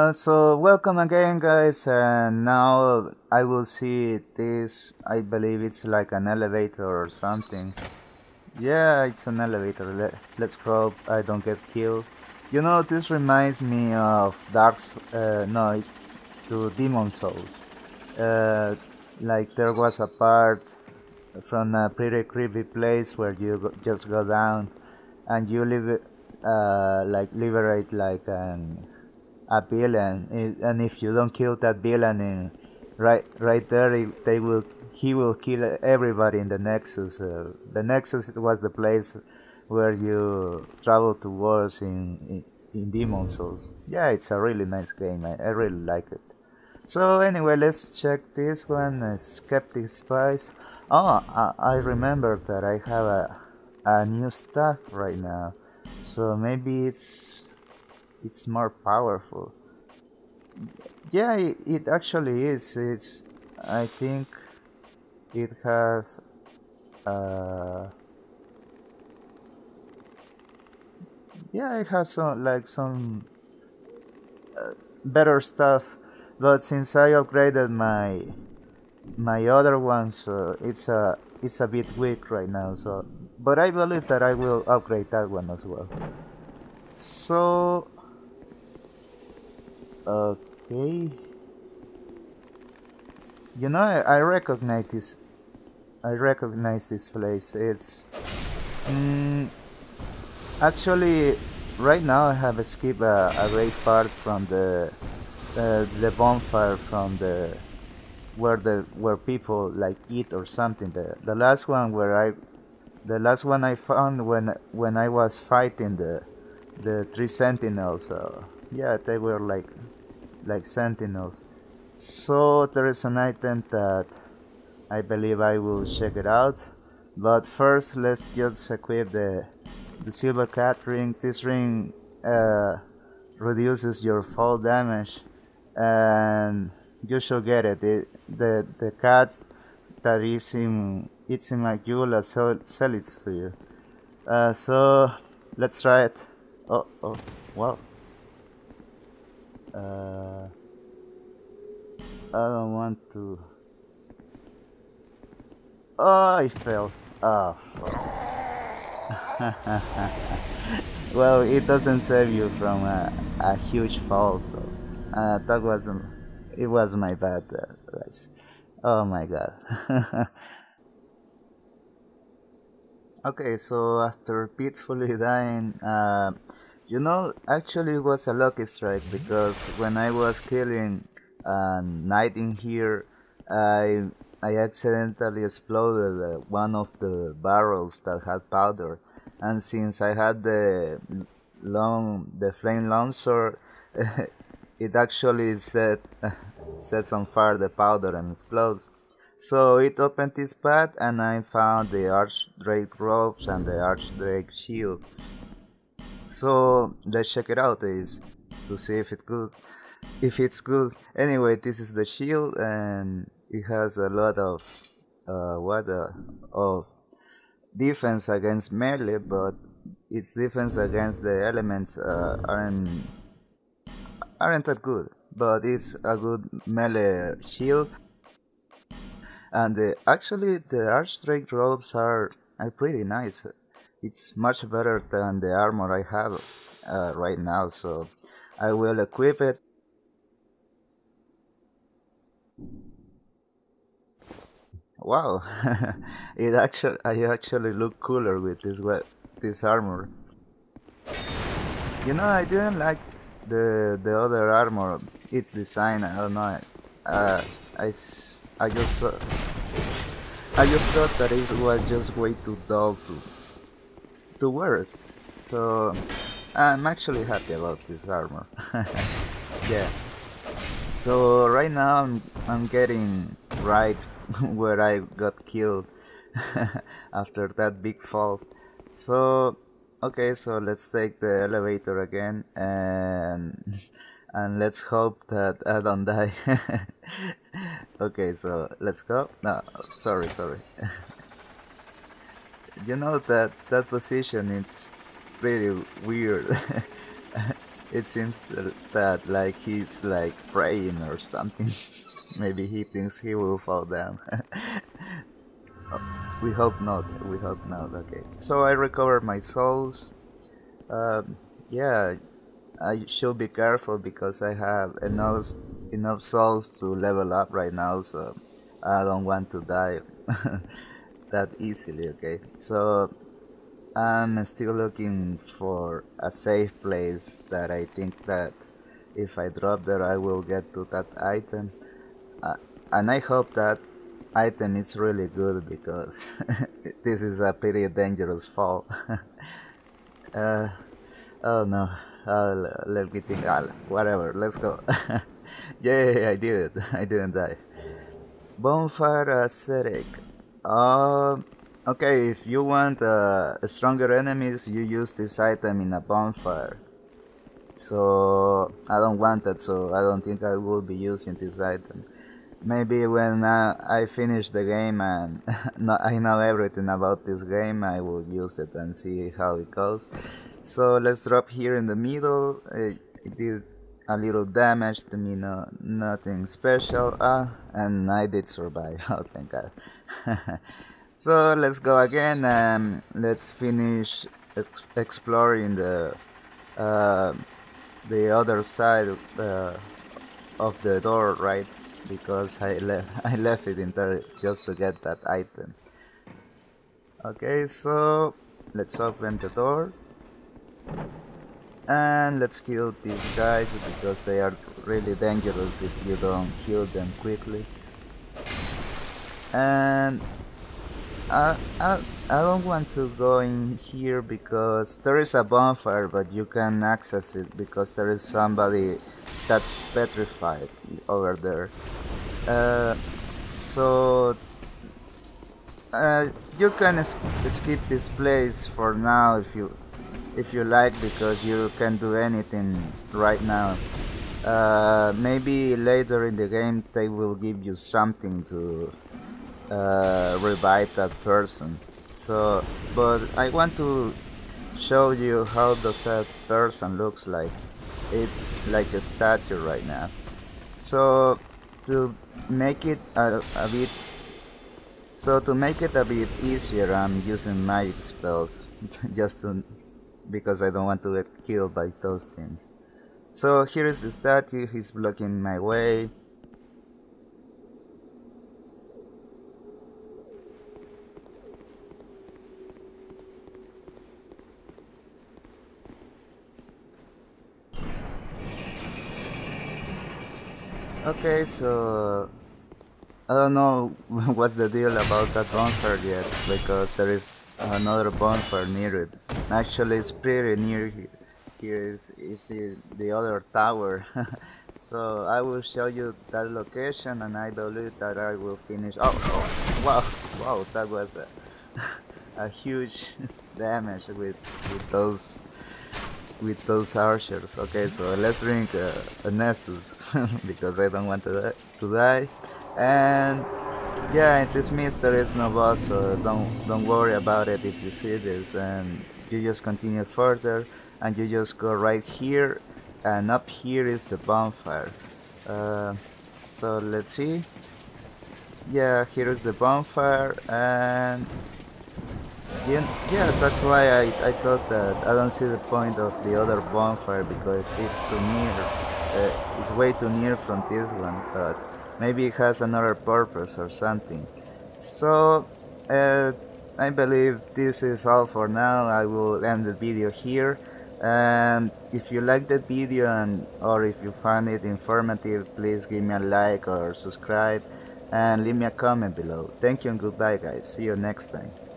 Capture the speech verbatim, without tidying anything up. Uh, so welcome again, guys, and now I will see this. I believe it's like an elevator or something. Yeah, it's an elevator. Let, let's hope I don't get killed. You know, this reminds me of Darks, uh, no, to Demon's Souls. Uh, like there was a part from a pretty creepy place where you go, just go down and you live, uh, like liberate like an a villain, and if you don't kill that villain in, right right there, they will he will kill everybody in the Nexus. Uh, the Nexus was the place where you travel towards in, in, in Demon's Souls. Yeah, it's a really nice game. I, I really like it. So anyway, let's check this one, uh, Skeptic Spies. Oh, I, I remember that I have a, a new staff right now, so maybe it's it's more powerful. Yeah, it, it actually is. It's, I think it has uh, yeah, it has some like some uh, better stuff, but since I upgraded my my other ones, uh, it's a it's a bit weak right now, so but I believe that I will upgrade that one as well. So okay, you know, I, I recognize this. I recognize this place. It's um, actually right now I have skipped a, a great part from the uh, the bonfire from the where the where people like eat or something. The the last one where I the last one I found when when I was fighting the the three sentinels. Uh, yeah, they were like like sentinels. So there is an item that I believe I will check it out, but first let's just equip the the silver cat ring. This ring uh, reduces your fall damage, and you should get it. it the the cat that is in it's in my Jula sell, sell it to you. Uh, so let's try it. Oh oh wow. Uh, I don't want to. Oh, I fell. Oh, fuck. Well, it doesn't save you from a, a huge fall, so uh, that wasn't. It was my bad, uh, guys. Oh my god. Okay, so after pitifully dying, uh, you know, actually it was a lucky strike, because when I was killing a knight in here, I I accidentally exploded one of the barrels that had powder, and since I had the long the flame launcher, it actually set sets on fire the powder and explodes. So it opened this path, and I found the Archdrake robes and the Archdrake shield. So let's check it out is to see if it's good. If it's good. Anyway, this is the shield, and it has a lot of uh, what a, of defense against melee, but its defense against the elements uh, aren't aren't that good. But it's a good melee shield, and the, actually the Archdrake robes are are pretty nice. It's much better than the armor I have uh, right now, so I will equip it. Wow, it actually I actually look cooler with this this armor. You know, I didn't like the the other armor. Its design, I don't know. Uh, I I just uh, I just thought that it was just way too dull to. to wear it, so I'm actually happy about this armor. Yeah, so right now I'm, I'm getting right where I got killed after that big fall. So okay, so let's take the elevator again, and and let's hope that I don't die. Okay, so let's go. No, sorry sorry You know, that that position, it's pretty weird. It seems that, that like he's like praying or something. Maybe he thinks he will fall down. Oh, we hope not, we hope not, okay. So I recovered my souls. Um, yeah, I should be careful because I have enough, enough souls to level up right now, so I don't want to die that easily, okay. So I'm still looking for a safe place that I think that if I drop there I will get to that item. Uh, and I hope that item is really good because this is a pretty dangerous fall. uh, oh no, uh, let me think, uh, whatever, let's go. Yay, I did it, I didn't die. Bonfire Ascetic. Uh, okay, if you want uh, stronger enemies, you use this item in a bonfire. So I don't want that, so I don't think I will be using this item. Maybe when uh, I finish the game and no, I know everything about this game, I will use it and see how it goes. So let's drop here in the middle. It, it did a little damage to me, no, nothing special. Ah, and I did survive, oh thank God. So let's go again and let's finish ex exploring the, uh, the other side of, uh, of the door, right? Because I left I left it in there just to get that item. Okay, so let's open the door and let's kill these guys because they are really dangerous if you don't kill them quickly. And I I, I don't want to go in here because there is a bonfire, but you can access it because there is somebody that's petrified over there. Uh, so uh, you can skip this place for now if you if you like because you can't do anything right now. Uh, maybe later in the game they will give you something to uh, revive that person. So, but I want to show you how does that person looks like. It's like a statue right now. So to make it a, a bit, so to make it a bit easier, I'm using magic spells just to, because I don't want to get killed by those things. So here is the statue. He's blocking my way. Okay, so I don't know what's the deal about that bonfire yet, because there is another bonfire near it. Actually, it's pretty near here. Is is the other tower? So I will show you that location, and I believe that I will finish. Oh, oh wow, wow, that was a, a huge damage with with those. with those archers. Okay, so let's drink uh, a Nestus because I don't want to, to die. And yeah, in this mist there is no boss, so don't don't worry about it if you see this. And you just continue further, and you just go right here, and up here is the bonfire. Uh, so let's see. Yeah, here is the bonfire, and yeah, that's why I, I thought that I don't see the point of the other bonfire because it's too near. Uh, it's way too near from this one, but maybe it has another purpose or something. So uh, I believe this is all for now. I will end the video here, and if you like the video and or if you find it informative, please give me a like or subscribe and leave me a comment below. Thank you and goodbye guys, see you next time.